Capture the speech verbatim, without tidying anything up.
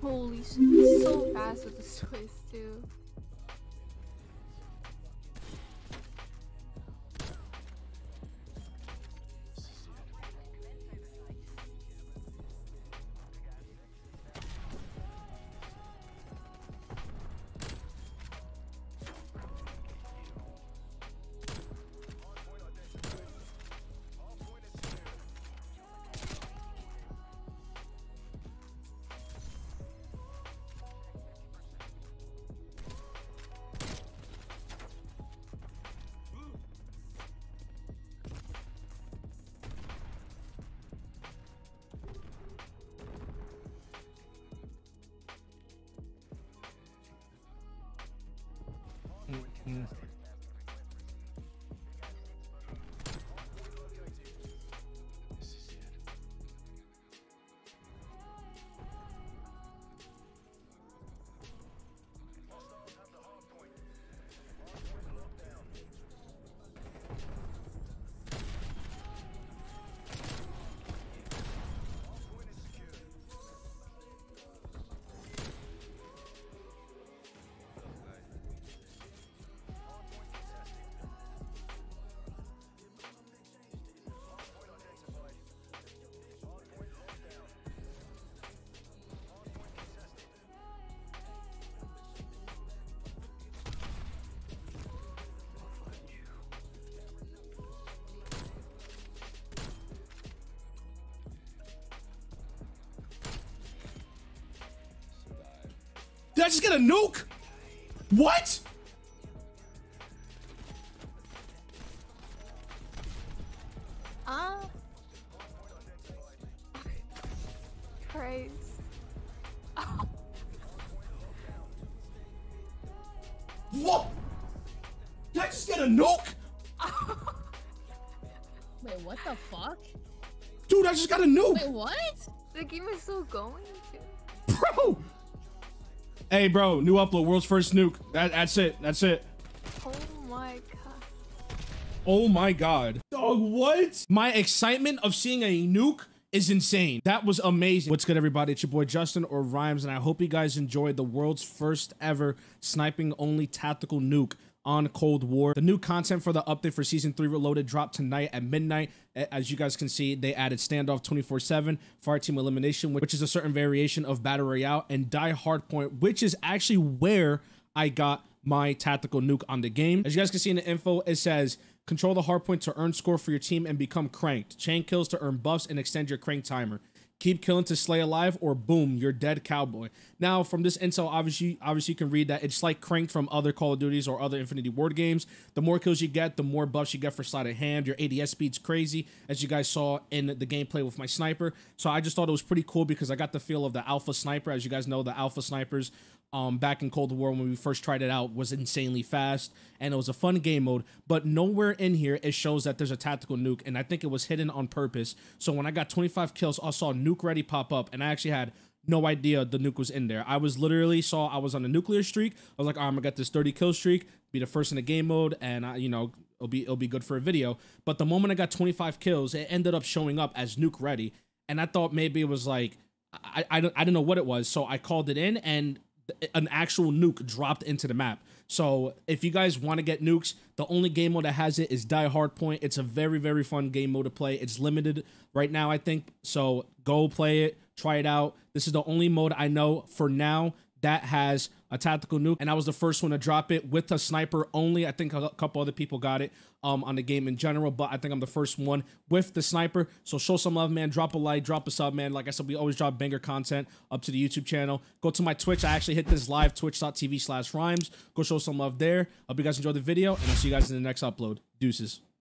Holy shit, he's so fast with the Swiss too. Did I just get a nuke? What? Ah. Uh, Christ. Oh. What? Did I just get a nuke? Wait, what the fuck? Dude, I just got a nuke. Wait, what? The game is still going, dude. Bro. Hey, bro, new upload, world's first nuke. That, that's it. That's it. Oh, my God. Oh, my God. Dog, what? My excitement of seeing a nuke is insane. That was amazing. What's good, everybody? It's your boy, Justin or Rhymes, and I hope you guys enjoyed the world's first ever sniping only tactical nuke on Cold War. The new content for the update for Season three Reloaded dropped tonight at midnight. As you guys can see, they added Standoff twenty-four seven, Fire Team Elimination, which is a certain variation of Battle Royale, and Die Hardpoint, which is actually where I got my tactical nuke on the game. As you guys can see in the info, it says, control the hardpoint to earn score for your team and become cranked. Chain kills to earn buffs and extend your crank timer. Keep killing to slay alive, or boom, you're dead, cowboy. Now, from this intel, obviously, obviously you can read that it's like cranked from other Call of Duties or other Infinity Ward games. The more kills you get, the more buffs you get for sleight of hand. Your A D S speed's crazy, as you guys saw in the gameplay with my sniper. So I just thought it was pretty cool because I got the feel of the alpha sniper. As you guys know, the alpha snipers um, back in Cold War when we first tried it out was insanely fast, and it was a fun game mode. But nowhere in here it shows that there's a tactical nuke, and I think it was hidden on purpose. So when I got twenty-five kills, I saw nuke ready pop up, and I actually had no idea the nuke was in there. I was literally saw I was on a nuclear streak. I was like, all right, I'm gonna get this thirty kill streak, be the first in the game mode, and I, you know, it'll be it'll be good for a video. But the moment I got twenty-five kills, it ended up showing up as nuke ready, and I thought maybe it was like I I don't I don't know what it was. So I called it in, and an actual nuke dropped into the map. So if you guys want to get nukes, the only game mode that has it is Die Hardpoint. It's a very, very fun game mode to play. It's limited right now, I think. So go play it, try it out. This is the only mode I know for now that has a tactical nuke, and I was the first one to drop it with a sniper only. I think a couple other people got it um, on the game in general, but I think I'm the first one with the sniper. So show some love, man. Drop a like, drop a sub, man. Like I said, we always drop banger content up to the YouTube channel. Go to my Twitch. I actually hit this live, twitch dot t v slash rhymes. Go show some love there. I hope you guys enjoyed the video, and I'll see you guys in the next upload. Deuces.